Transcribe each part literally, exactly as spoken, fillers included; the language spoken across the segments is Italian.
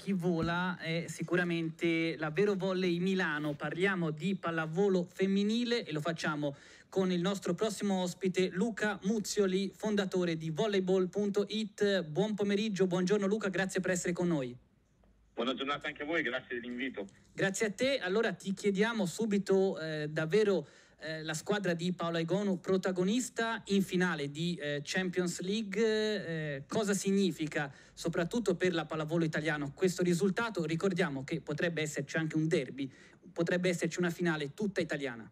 chi vola è sicuramente la Vero Volley Milano. Parliamo di pallavolo femminile e lo facciamo con il nostro prossimo ospite Luca Muzzioli, fondatore di Volleyball punto it. Buon pomeriggio, buongiorno Luca, grazie per essere con noi. Buona giornata anche a voi, grazie dell'invito. Grazie a te. Allora ti chiediamo subito eh, davvero eh, la squadra di Paola Egonu, protagonista in finale di eh, Champions League, eh, cosa significa soprattutto per la pallavolo italiano questo risultato? Ricordiamo che potrebbe esserci anche un derby, potrebbe esserci una finale tutta italiana.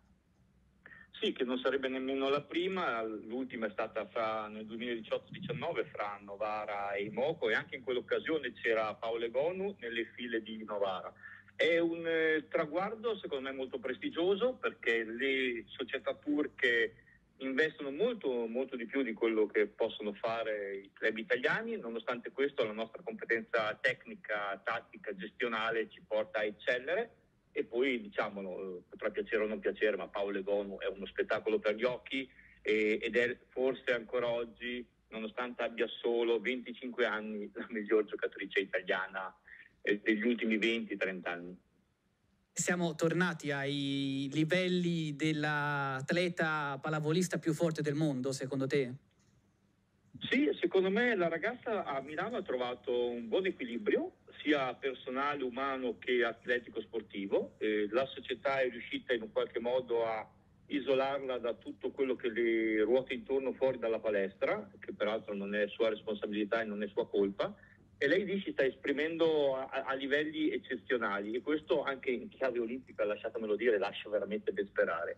Sì, che non sarebbe nemmeno la prima, l'ultima è stata fra, nel duemiladiciotto diciannove fra Novara e Imoco, e anche in quell'occasione c'era Paola Egonu nelle file di Novara. È un eh, traguardo secondo me molto prestigioso, perché le società turche investono molto, molto di più di quello che possono fare i club italiani. Nonostante questo la nostra competenza tecnica, tattica, gestionale ci porta a eccellere. E poi, diciamolo, potrà piacere o non piacere, ma Paola Egonu è uno spettacolo per gli occhi e, ed è forse ancora oggi, nonostante abbia solo venticinque anni, la miglior giocatrice italiana eh, degli ultimi venti trenta anni. Siamo tornati ai livelli dell'atleta pallavolista più forte del mondo, secondo te? Sì, secondo me la ragazza a Milano ha trovato un buon equilibrio, sia personale, umano che atletico-sportivo. Eh, la società è riuscita in un qualche modo a isolarla da tutto quello che le ruota intorno fuori dalla palestra, che peraltro non è sua responsabilità e non è sua colpa, e lei lì si sta esprimendo a, a livelli eccezionali, e questo anche in chiave olimpica, lasciatemelo dire, lascia veramente ben sperare.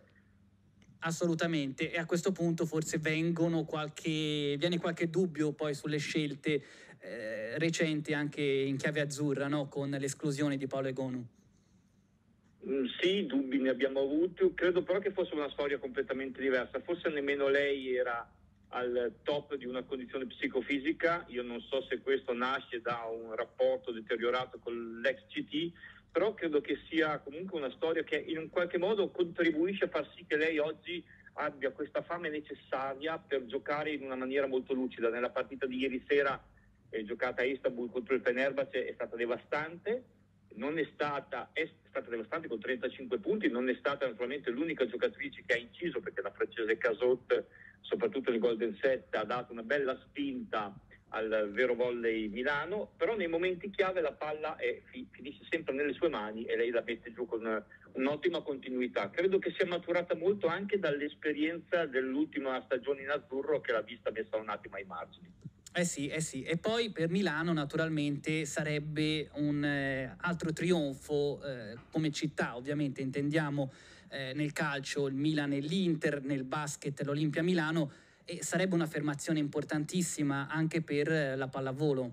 Assolutamente, e a questo punto forse vengono qualche, viene qualche dubbio poi sulle scelte eh, recenti anche in chiave azzurra, no? Con l'esclusione di Paola Egonu. Mm, sì, dubbi ne abbiamo avuti, credo però che fosse una storia completamente diversa, forse nemmeno lei era al top di una condizione psicofisica, io non so se questo nasce da un rapporto deteriorato con l'ex C T, però credo che sia comunque una storia che in un qualche modo contribuisce a far sì che lei oggi abbia questa fame necessaria per giocare in una maniera molto lucida. Nella partita di ieri sera eh, giocata a Istanbul contro il Fenerbahçe è stata devastante, non è stata, è stata devastante con trentacinque punti, non è stata naturalmente l'unica giocatrice che ha inciso, perché la francese Casotte, soprattutto nel Golden Set, ha dato una bella spinta al Vero Volley Milano, però nei momenti chiave la palla è, finisce sempre nelle sue mani e lei la mette giù con un'ottima continuità. Credo che sia maturata molto anche dall'esperienza dell'ultima stagione in azzurro, che l'ha vista messa un attimo ai margini. Eh sì, eh sì, e poi per Milano naturalmente sarebbe un eh, altro trionfo eh, come città, ovviamente intendiamo eh, nel calcio il Milan e l'Inter, nel basket l'Olimpia Milano, e sarebbe un'affermazione importantissima anche per la pallavolo.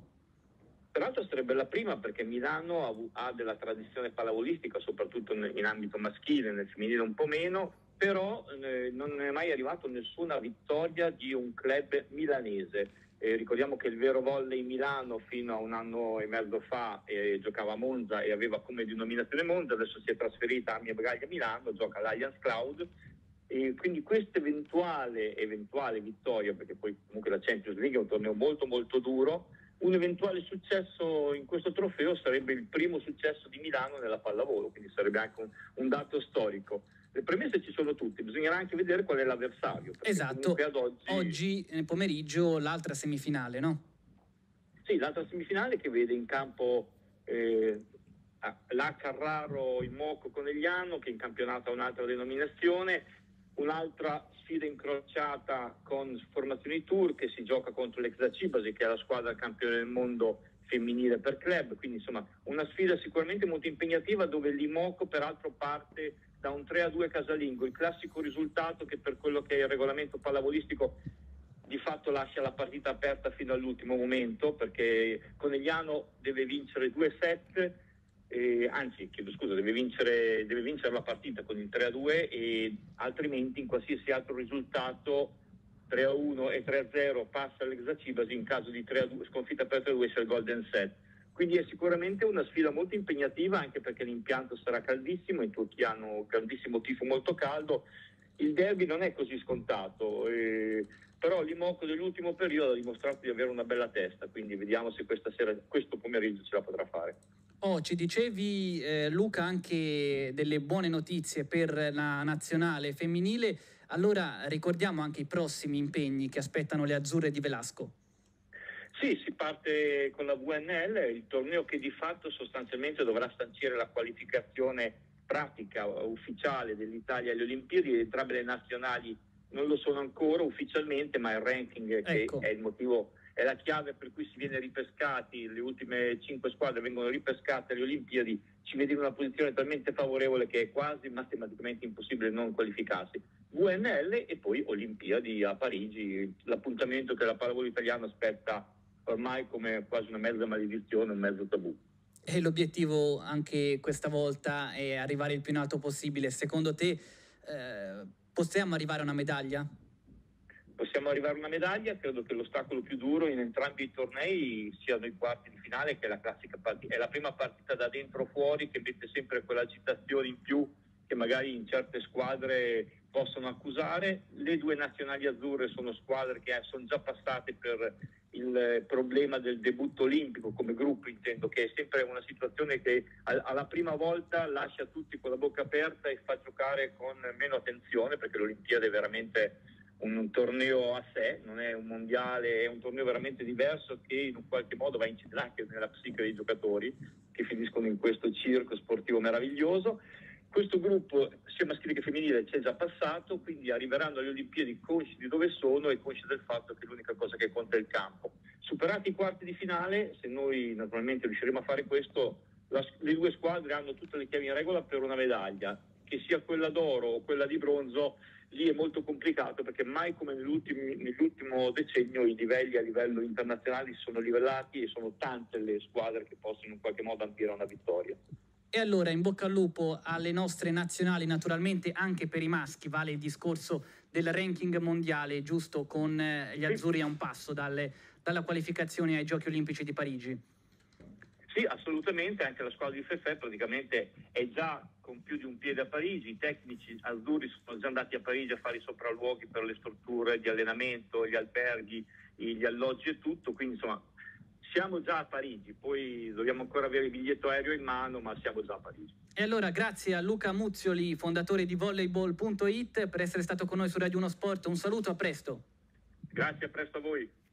Peraltro sarebbe la prima, perché Milano ha della tradizione pallavolistica, soprattutto in ambito maschile, nel femminile un po' meno, però eh, non è mai arrivata nessuna vittoria di un club milanese. Eh, ricordiamo che il Vero Volley Milano fino a un anno e mezzo fa eh, giocava a Monza e aveva come denominazione Monza, adesso si è trasferita a Mia Braglia Milano, gioca all'Allianz Cloud. E quindi questa eventuale, eventuale vittoria, perché poi comunque la Champions League è un torneo molto molto duro, un eventuale successo in questo trofeo sarebbe il primo successo di Milano nella pallavolo, quindi sarebbe anche un, un dato storico. Le premesse ci sono tutte, bisognerà anche vedere qual è l'avversario. Esatto, ad oggi... oggi nel pomeriggio l'altra semifinale, no? Sì, l'altra semifinale che vede in campo... Eh, la Carraro, Imoco, Conegliano, che in campionato ha un'altra denominazione, un'altra sfida incrociata con Formazioni Tour, che si gioca contro l'ex Cibasi, che è la squadra campione del mondo femminile per club, quindi insomma una sfida sicuramente molto impegnativa, dove l'Imoco peraltro parte da un tre a due casalingo, il classico risultato che per quello che è il regolamento pallavolistico di fatto lascia la partita aperta fino all'ultimo momento, perché Conegliano deve vincere due set, Eh, anzi, chiedo scusa, deve vincere, deve vincere la partita con il tre a due, e altrimenti in qualsiasi altro risultato tre a uno e tre a zero passa all'Exacibasi, in caso di tre a due, sconfitta per tre a due c'è il Golden Set. Quindi è sicuramente una sfida molto impegnativa, anche perché l'impianto sarà caldissimo, in Turchia hanno grandissimo tifo molto caldo, il derby non è così scontato, eh, però l'Imoco dell'ultimo periodo ha dimostrato di avere una bella testa, quindi vediamo se questa sera, questo pomeriggio, ce la potrà fare. Oh, ci dicevi eh, Luca anche delle buone notizie per la nazionale femminile, allora ricordiamo anche i prossimi impegni che aspettano le azzurre di Velasco. Sì, si parte con la V N L, il torneo che di fatto sostanzialmente dovrà sancire la qualificazione pratica ufficiale dell'Italia alle Olimpiadi. Entrambe le nazionali non lo sono ancora ufficialmente, ma il ranking, che ecco, è il motivo, è la chiave per cui si viene ripescati, le ultime cinque squadre vengono ripescate alle Olimpiadi, ci vede in una posizione talmente favorevole che è quasi matematicamente impossibile non qualificarsi. V N L e poi Olimpiadi a Parigi, l'appuntamento che la pallavolo italiana aspetta ormai come quasi una mezza maledizione, un mezzo tabù. E l'obiettivo anche questa volta è arrivare il più in alto possibile. Secondo te eh, possiamo arrivare a una medaglia? Possiamo arrivare a una medaglia, credo che l'ostacolo più duro in entrambi i tornei siano i quarti di finale, che è la classica partita, è la prima partita da dentro fuori che mette sempre quell'agitazione in più che magari in certe squadre possono accusare. Le due nazionali azzurre sono squadre che sono già passate per il problema del debutto olimpico, come gruppo intendo, che è sempre una situazione che alla prima volta lascia tutti con la bocca aperta e fa giocare con meno attenzione, perché l'Olimpiade è veramente un torneo a sé, non è un mondiale, è un torneo veramente diverso che in un qualche modo va a incidere anche nella psiche dei giocatori che finiscono in questo circo sportivo meraviglioso. Questo gruppo, sia maschile che femminile, c'è già passato, quindi arriveranno alle Olimpiadi consci di dove sono e consci del fatto che l'unica cosa che conta è il campo. Superati i quarti di finale, se noi naturalmente riusciremo a fare questo, la, le due squadre hanno tutte le chiavi in regola per una medaglia, che sia quella d'oro o quella di bronzo. Lì è molto complicato, perché mai come nell'ultimo decennio i livelli a livello internazionale si sono livellati e sono tante le squadre che possono in qualche modo ambire a una vittoria. E allora in bocca al lupo alle nostre nazionali, naturalmente anche per i maschi vale il discorso del ranking mondiale, giusto, con gli azzurri a un passo dalle, dalla qualificazione ai Giochi Olimpici di Parigi. Sì, assolutamente, anche la squadra di FEFE praticamente è già con più di un piede a Parigi, i tecnici azzurri sono già andati a Parigi a fare i sopralluoghi per le strutture di allenamento, gli alberghi, gli alloggi e tutto, quindi insomma siamo già a Parigi, poi dobbiamo ancora avere il biglietto aereo in mano, ma siamo già a Parigi. E allora grazie a Luca Muzzioli, fondatore di Volleyball punto it, per essere stato con noi su Radio uno Sport. Un saluto, a presto. Grazie, a presto a voi.